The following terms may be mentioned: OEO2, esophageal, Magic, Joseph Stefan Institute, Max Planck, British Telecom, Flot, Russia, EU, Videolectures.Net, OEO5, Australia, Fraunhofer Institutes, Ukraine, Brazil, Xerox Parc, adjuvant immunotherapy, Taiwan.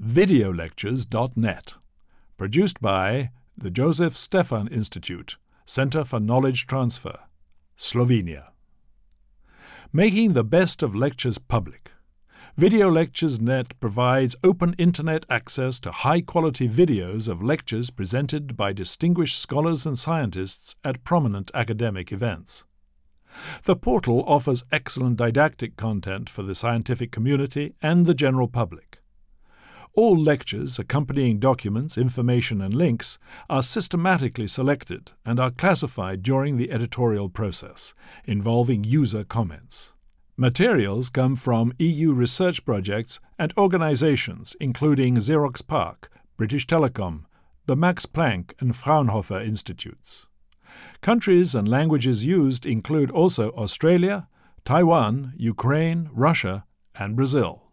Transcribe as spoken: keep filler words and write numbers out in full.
Videolectures dot net, produced by the Joseph Stefan Institute, Center for Knowledge Transfer, Slovenia. Making the best of lectures public, Videolectures dot net provides open internet access to high-quality videos of lectures presented by distinguished scholars and scientists at prominent academic events. The portal offers excellent didactic content for the scientific community and the general public. All lectures, accompanying documents, information and links are systematically selected and are classified during the editorial process, involving user comments. Materials come from E U research projects and organizations including Xerox Parc, British Telecom, the Max Planck and Fraunhofer Institutes. Countries and languages used include also Australia, Taiwan, Ukraine, Russia and Brazil.